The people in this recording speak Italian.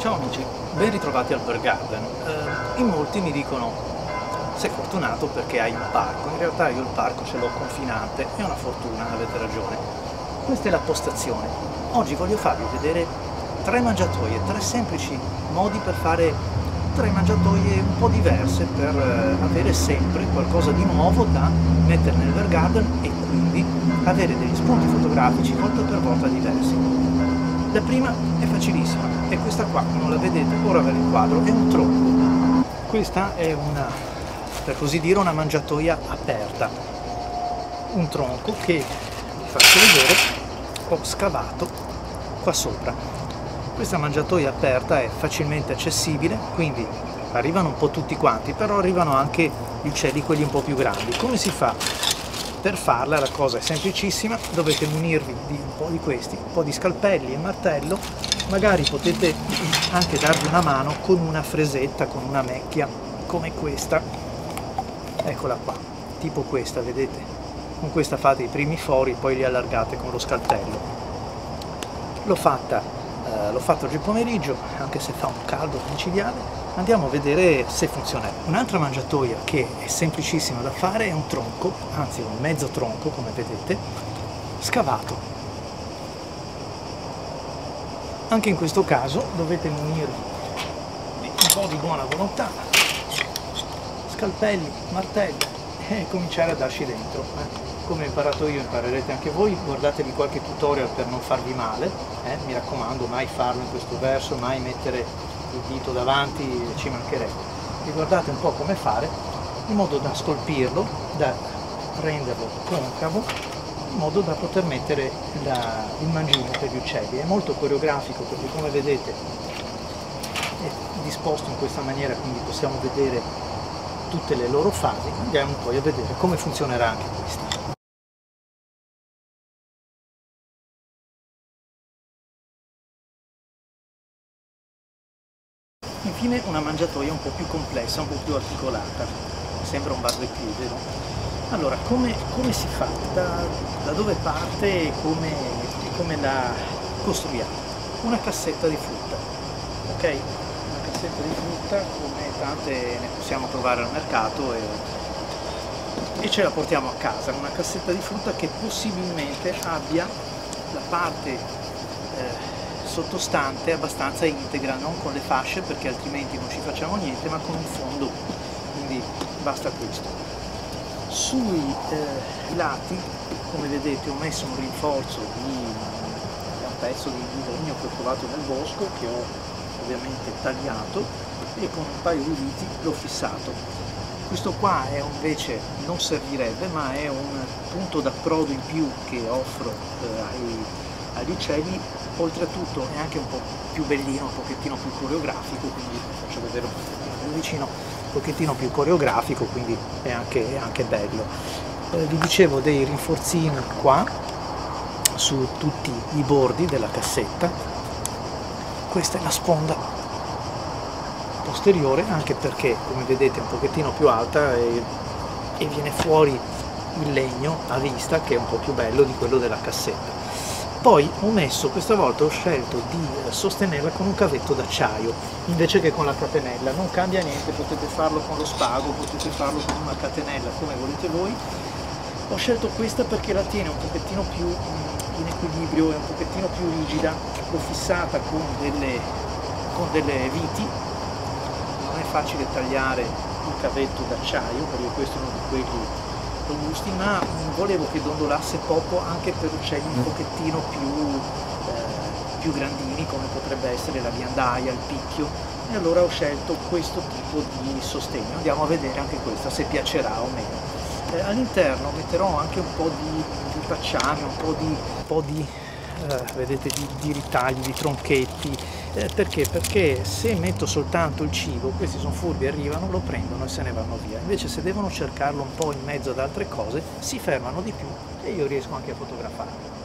Ciao amici, ben ritrovati al Bird Garden. In molti mi dicono sei fortunato perché hai il parco. In realtà io il parco ce l'ho confinante, è una fortuna, avete ragione. Questa è la postazione. Oggi voglio farvi vedere tre mangiatoie, tre semplici modi per fare tre mangiatoie un po' diverse per avere sempre qualcosa di nuovo da mettere nel Bird Garden e quindi avere degli spunti fotografici volta per volta diversi. La prima è facilissima, è questa qua, non la vedete, ora ve la quadro, è un tronco. Questa è una, per così dire, una mangiatoia aperta. Un tronco che, vi faccio vedere, ho scavato qua sopra. Questa mangiatoia aperta è facilmente accessibile, quindi arrivano un po' tutti quanti, però arrivano anche gli uccelli, quelli un po' più grandi. Come si fa? Per farla la cosa è semplicissima, dovete munirvi di un po' di questi, un po' di scalpelli e martello, magari potete anche darvi una mano con una fresetta, con una macchia come questa, eccola qua, tipo questa, vedete? Con questa fate i primi fori, poi li allargate con lo scalpello. L'ho fatta oggi pomeriggio, anche se fa un caldo micidiale. Andiamo a vedere se funziona. Un'altra mangiatoia che è semplicissima da fare è un tronco, anzi un mezzo tronco come vedete, scavato. Anche in questo caso dovete munirvi di un po' di buona volontà, scalpelli, martelli e cominciare a darci dentro. Come ho imparato io, imparerete anche voi, guardatevi qualche tutorial per non farvi male, mi raccomando, mai farlo in questo verso, mai mettere il dito davanti, ci mancherebbe. Ricordate un po' come fare in modo da scolpirlo, da renderlo concavo, in modo da poter mettere il mangino per gli uccelli. È molto coreografico perché, come vedete, è disposto in questa maniera, quindi possiamo vedere tutte le loro fasi. Andiamo poi a vedere come funzionerà anche questa. Infine una mangiatoia un po' più complessa, un po' più articolata, sembra un barbipiede, no? Allora, come si fa? Da dove parte e come la costruiamo? Una cassetta di frutta, ok? Una cassetta di frutta, come tante ne possiamo trovare al mercato e ce la portiamo a casa, una cassetta di frutta che possibilmente abbia la parte sottostante abbastanza integra, non con le fasce perché altrimenti non ci facciamo niente, ma con un fondo, quindi basta questo. Sui lati, come vedete, ho messo un rinforzo di un pezzo di legno che ho trovato nel bosco, che ho ovviamente tagliato e con un paio di viti l'ho fissato. Questo qua è invece non servirebbe, ma è un punto d'approdo in più che offro agli uccelli. Oltretutto è anche un po' più bellino, un pochettino più coreografico, quindi faccio vedere un pochettino più vicino, un pochettino più coreografico, quindi è anche bello. Vi dicevo dei rinforzini qua, su tutti i bordi della cassetta. Questa è la sponda posteriore, anche perché, come vedete, è un pochettino più alta e viene fuori il legno a vista, che è un po' più bello di quello della cassetta. Poi questa volta ho scelto di sostenerla con un cavetto d'acciaio invece che con la catenella, non cambia niente, potete farlo con lo spago, potete farlo con una catenella, come volete voi. Ho scelto questa perché la tiene un pochettino più in equilibrio, è un pochettino più rigida, l'ho fissata con delle viti, non è facile tagliare il cavetto d'acciaio perché questo è uno di quelli robusti, ma volevo che dondolasse poco anche per uccelli un pochettino più grandini, come potrebbe essere la ghiandaia, il picchio, e allora ho scelto questo tipo di sostegno. Andiamo a vedere anche questa se piacerà o meno. All'interno metterò anche un po' di pacciame, un po' di ritagli, di tronchetti, perché se metto soltanto il cibo, questi sono furbi, arrivano, lo prendono e se ne vanno via. Invece se devono cercarlo un po' in mezzo ad altre cose, si fermano di più e io riesco anche a fotografarlo.